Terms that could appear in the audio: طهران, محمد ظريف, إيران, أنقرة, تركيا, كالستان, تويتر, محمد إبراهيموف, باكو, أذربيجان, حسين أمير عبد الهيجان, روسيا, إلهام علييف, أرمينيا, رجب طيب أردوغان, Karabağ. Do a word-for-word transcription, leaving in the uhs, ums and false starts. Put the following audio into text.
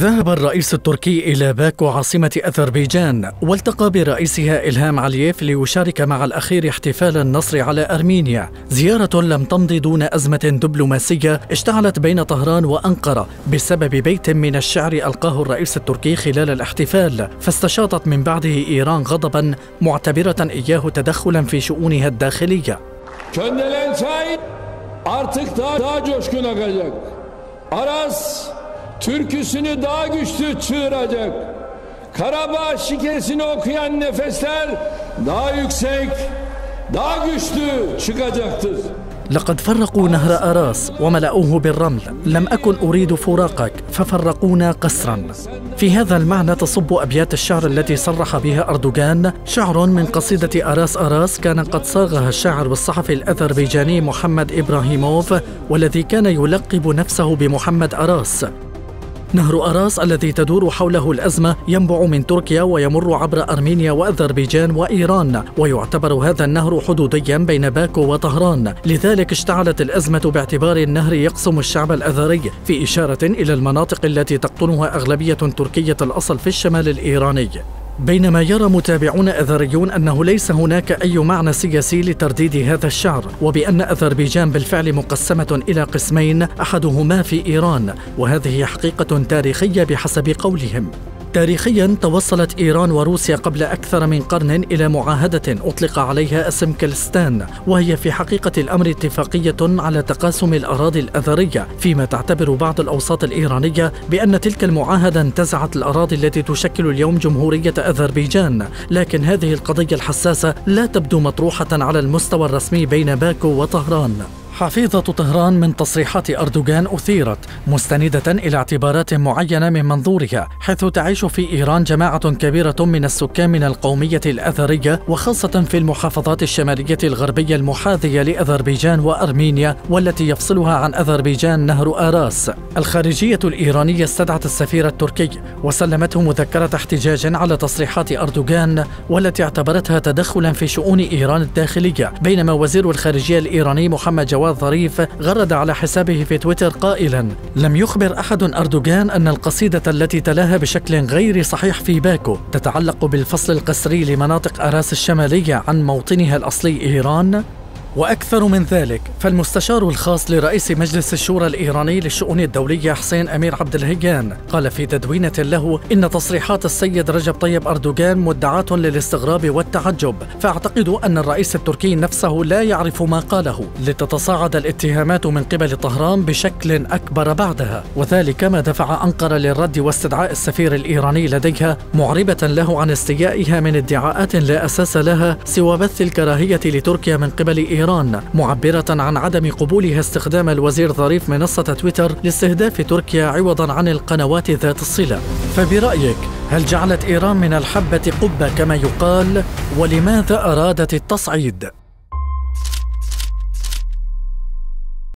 ذهب الرئيس التركي إلى باكو عاصمة أذربيجان والتقى برئيسها إلهام علييف ليشارك مع الأخير احتفال النصر على أرمينيا، زيارة لم تمض دون أزمة دبلوماسية اشتعلت بين طهران وأنقرة بسبب بيت من الشعر ألقاه الرئيس التركي خلال الاحتفال، فاستشاطت من بعده إيران غضبا معتبرة إياه تدخلا في شؤونها الداخلية. Türküsünü daha güçlü çığıracak. Karabağ şikesini okuyan nefesler daha yüksek, daha güçlü çıkacaktır. لقد فرقوا نهر أراس وملأوه بالرمل، لم أكن أريد فراقك ففرقونا قسرا. في هذا المعنى تصب أبيات الشعر التي صرح بها أردوغان، شعر من قصيدة أراس أراس كان قد صاغها الشاعر والصحفي الأذربيجاني محمد إبراهيموف والذي كان يلقب نفسه بمحمد أراس. نهر أراس الذي تدور حوله الأزمة ينبع من تركيا ويمر عبر أرمينيا وأذربيجان وإيران، ويعتبر هذا النهر حدوديا بين باكو وطهران، لذلك اشتعلت الأزمة باعتبار النهر يقسم الشعب الأذري، في إشارة إلى المناطق التي تقطنها أغلبية تركية الأصل في الشمال الإيراني. بينما يرى متابعون أذريون أنه ليس هناك أي معنى سياسي لترديد هذا الشعر، وبأن أذربيجان بالفعل مقسمة إلى قسمين أحدهما في إيران، وهذه حقيقة تاريخية بحسب قولهم. تاريخيا توصلت إيران وروسيا قبل أكثر من قرن إلى معاهدة أطلق عليها اسم كالستان، وهي في حقيقة الأمر اتفاقية على تقاسم الأراضي الأذرية، فيما تعتبر بعض الأوساط الإيرانية بأن تلك المعاهدة انتزعت الأراضي التي تشكل اليوم جمهورية أذربيجان، لكن هذه القضية الحساسة لا تبدو مطروحة على المستوى الرسمي بين باكو وطهران. حفيظة طهران من تصريحات أردوغان أثيرت مستندة إلى اعتبارات معينة من منظورها، حيث تعيش في إيران جماعة كبيرة من السكان من القومية الأذرية وخاصة في المحافظات الشمالية الغربية المحاذية لأذربيجان وأرمينيا والتي يفصلها عن أذربيجان نهر آراس. الخارجية الإيرانية استدعت السفير التركي وسلمته مذكرة احتجاج على تصريحات أردوغان والتي اعتبرتها تدخلا في شؤون إيران الداخلية، بينما وزير الخارجية الإيراني محمد ظريف غرد على حسابه في تويتر قائلا: لم يخبر أحد أردوغان أن القصيدة التي تلاها بشكل غير صحيح في باكو تتعلق بالفصل القسري لمناطق أراس الشمالية عن موطنها الأصلي إيران؟ وأكثر من ذلك، فالمستشار الخاص لرئيس مجلس الشورى الإيراني للشؤون الدولية حسين أمير عبد الهيجان قال في تدوينة له إن تصريحات السيد رجب طيب أردوغان مدعاة للاستغراب والتعجب، فأعتقد أن الرئيس التركي نفسه لا يعرف ما قاله، لتتصاعد الاتهامات من قبل طهران بشكل أكبر بعدها، وذلك ما دفع أنقرة للرد واستدعاء السفير الإيراني لديها معربة له عن استيائها من ادعاءات لا أساس لها سوى بث الكراهية لتركيا من قبل إيران إيران، معبرة عن عدم قبولها استخدام الوزير ظريف منصة تويتر لاستهداف تركيا عوضا عن القنوات ذات الصلة. فبرأيك هل جعلت إيران من الحبة قبة كما يقال؟ ولماذا أرادت التصعيد؟